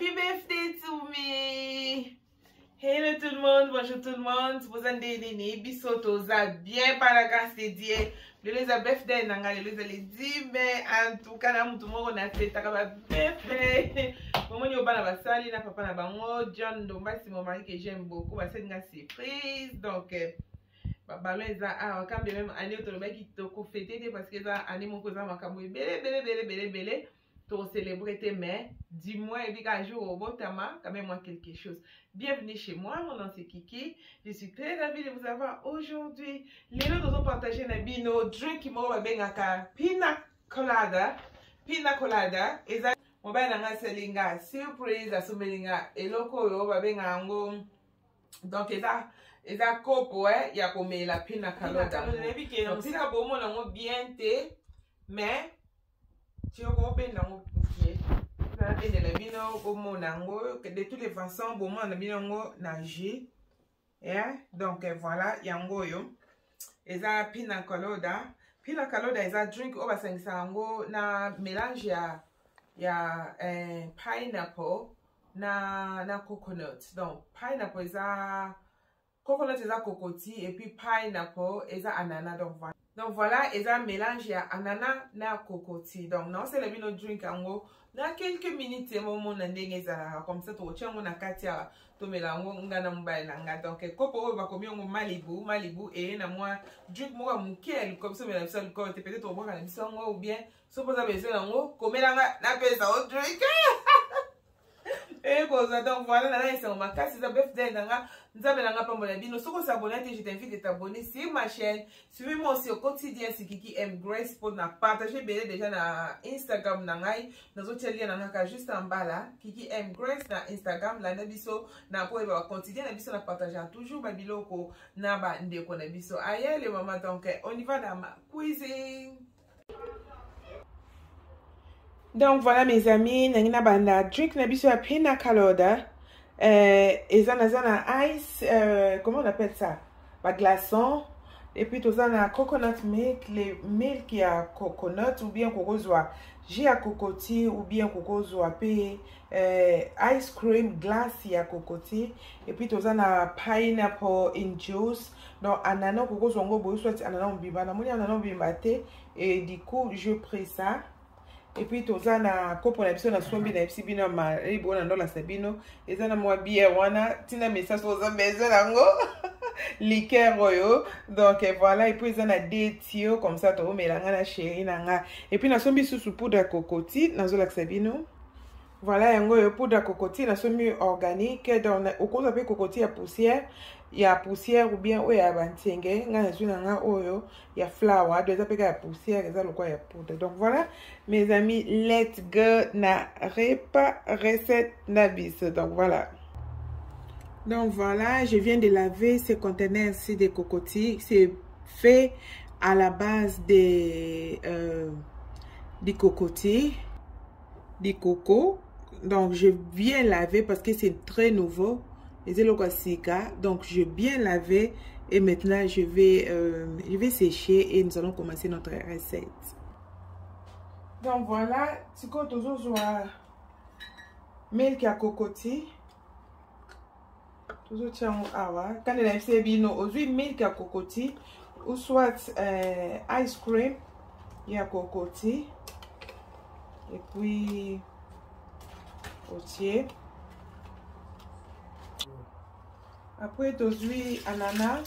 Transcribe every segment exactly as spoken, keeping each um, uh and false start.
Happy birthday to me! Hello tout le monde, bonjour tout le monde. Si vous avez des nénés, bisous, vous êtes bien par la grâce de Dieu. Je les ai birthday, je les ai dit, mais en tout cas, tout le monde a fait un birthday. Maman Sophie, Papa John, c'est mon mari que j'aime beaucoup, c'est une surprise. Donc, Papa John, quand même, année autonomie qui te fêté parce que ça, année mon cousin, m'a belle, belle, belle, belle, belle. Pour célébrer tes mères, dis-moi, et puis un jour, au bout de ma, quand même, moi, quelque chose. Bienvenue chez moi, mon nom c'est Kiki. Je suis très ravie de vous avoir aujourd'hui. Les nous avons partagé un bino, drink qui m'a bien à pina colada, pina colada, et ça, on va bien à selinga, surprise à soumelinga, et loco, on va bien à ngom. Donc, et ça, et ça, copo, eh, y a comme la pina colada. Donc, si ça, pour moi, on va bien te, mais, tu as compris dans mon pied. Et de la bino, au mon ango, de toutes les façons, bon, on a bino nager. Donc voilà, yango yo. Et ça, pina colada. Pina colada, et ça, drink au bassin sango, na mélange ya, ya, pineapple, na, na coconut. Donc, pineapple, et ça, coconut, et ça, cocotier, et puis pineapple, et ça, ananas. Donc voilà. Donc voilà, et ça mélange ya ananas na cocotier. Donc non, c'est le vino drink ango. Dans quelques minutes, c'est mon nandenge ça comme ça tu tiens mon akatia to melango ngana mbailanga. Donc kopo va comme on Malibu, Malibu et na moi drink moi mukel comme ça mais la seule côté peut-être on boit la bisango ou bien supposé besoin ango komelanga na pesa au drink. Et voilà, donc voilà, là, c'est ma casse, c'est un birthday, nous avons un peu de bino. Si vous abonnez, je t'invite à t'abonner sur ma chaîne. Suivez-moi aussi au quotidien, c'est Kiki M Grace pour partager déjà na Instagram. Nous avons un lien juste en bas là. Kiki M Grace na Instagram, là, nous avons un quotidien, nous avons partagé toujours ma biloko, nous avons un déco, nous avons ailleurs, les mamans. Donc, on y va dans ma cuisine. Donc voilà mes amis, nangina banda drink na biso ya pina colada euh ezana zana ice euh comment on appelle ça? Ba glaçon et puis tozana coconut milk, les milk ya coconut ou bien kokozwa jus ya cocotier ou bien kokozwa pe euh ice cream glace ya cocotier et puis tozana pineapple in juice donc ananas kokozwa ngo bo soit ananas mbimba na moni ananas mbimba te et du coup je prends ça. Et puis, tu as un copo na biso na sombi na epsi bino mari bona ndola sabino ezana mwa bière wana tina message aux maison nango liqueur oyo donc voilà et puis ezana detio comme ça to melanga na chérie nanga et puis na sombi susu poudre cocotier na zola sabino voilà yango yo poudre cocotier na sombi organique donc okoza pe cocotier ya poussière ya poussière ou bien oyo ya bantenge nga zuna nga oyo ya flour doit apeka ya poussière eza lokwa ya poudre. Donc voilà mes amis, let's go na repas recette na biso. Donc voilà. Donc voilà, je viens de laver ces conteneurs ici de cocotier, c'est fait à la base des euh, des cocotiers, des cocos. Donc je viens laver parce que c'est très nouveau. Donc, je vais bien laver et maintenant, je vais, euh, je vais sécher et nous allons commencer notre recette. Donc, voilà. C'est quoi toujours milk à cocotier. Toujours tiens awa. Quand il a fait bien, aujourd'hui milk à cocotier ou soit euh, ice cream et à cocotier et puis cocotier. Après, tu as ananas,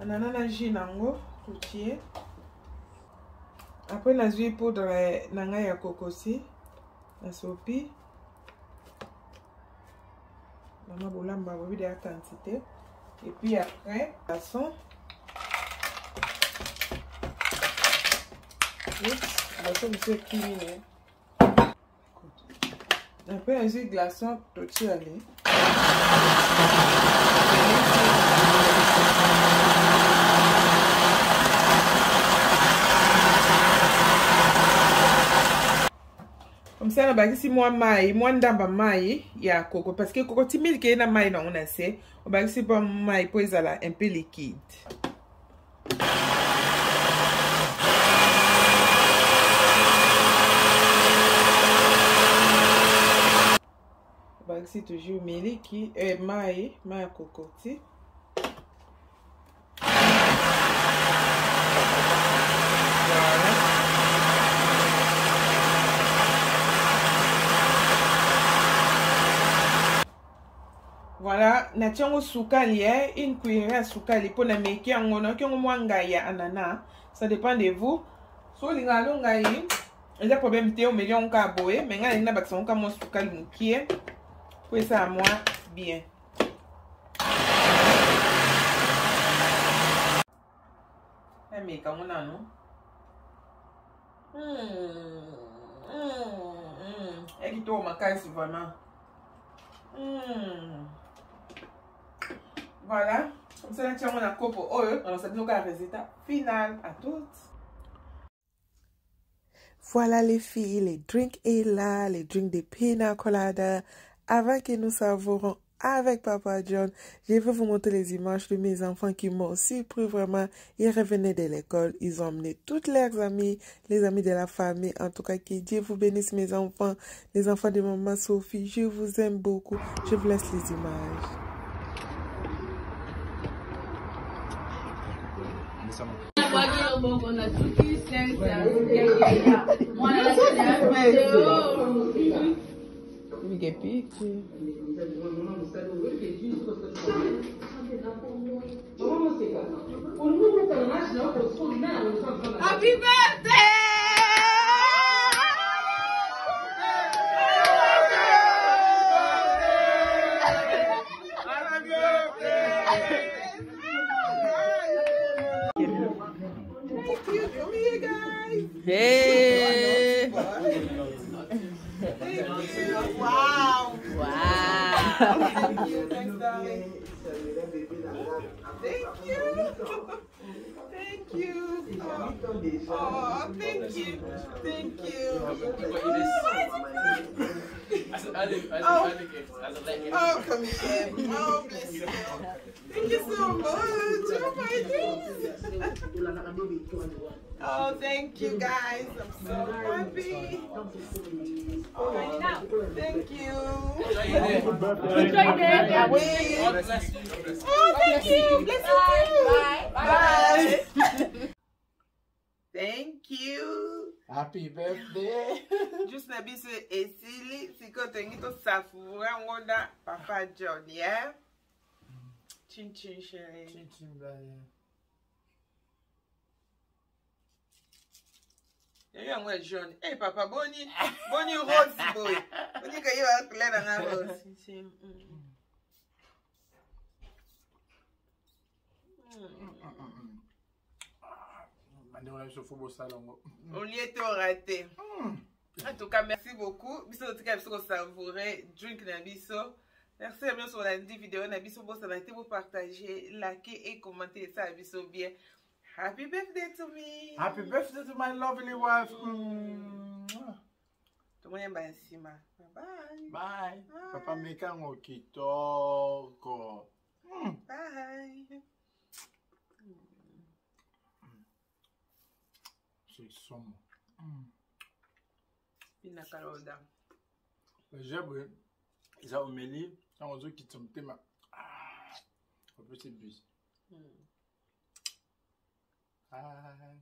ananas na jus nango, cocotier. Après, na jus poudre nanga ya cocotier, na sopi. Maman bolamba bobi de la quantité. Et puis après, glaçon. Glaçon monsieur Kimine. Après, na jus glaçon, cocotier allez. Comme ça, on a ici moi maï, moi ndamba maï, ya coco parce que coco timil qui est na maï non on a c'est, on a ici pas maï pour ça là un peu liquide. c'est toujours Meliki et Maï, Maï Kokoti. Voilà, nationaux soukalier, une cuillère à soukali pour la meki en mon occasion mangaya anana. Ça dépend de vous. Sur les galons gaïs, il y a problème de million caboé, mais il y a pas son comme soukali mouki. Pour ça à moi bien. Eh mais comment non? Hum hum. Et qui tombe ma caisse vraiment. Hum. Voilà, comme ça, nous avons un coup pour eux. On s'est dit qu'on a un résultat final à toutes. Voilà les filles, les drinks est là, les drinks de pina colada. Avant que nous savourons avec Papa John, je vais vous montrer les images de mes enfants qui m'ont surpris vraiment. Ils revenaient de l'école, ils ont emmené toutes leurs amis, les amis de la famille. En tout cas, que Dieu vous bénisse mes enfants, les enfants de Maman Sophie. Je vous aime beaucoup. Je vous laisse les images. Happy birthday! Hey! Wow! Wow! Thank you, thanks, darling. Thank you! Thank you! Oh, thank you! Thank you! Oh, come here! Oh, bless you! Thank you so much! Oh, my goodness! Oh, thank you guys. I'm so happy. Oh, thank you. Enjoy day. Oh, thank you. Bless you. Bye. Bye. Bye. Thank you. Happy birthday. Just na biso esili siko tengito safura ngoda Papa John, yeah. Chin chin chérie. Chin chin bye. Il y a un jaune. Eh hey, papa, Bonnie, Bonnie Rose, boy. Bonnie que il clair dans la rose. On y est raté. En tout cas, merci beaucoup. Biso tika biso savourer drink na biso. Merci à bien sur la vidéo na biso pour s'arrêter pour partager, liker et commenter ça biso bien. Happy birthday to me. Happy birthday to my lovely wife. Bye. Bye. Bye. Papa mekango kitoko. Bye. C'est somme. Pina caroda. Je veux. Ils ont mêlé. On dit qu'ils sont téma. Ah. On peut se bus. Bye.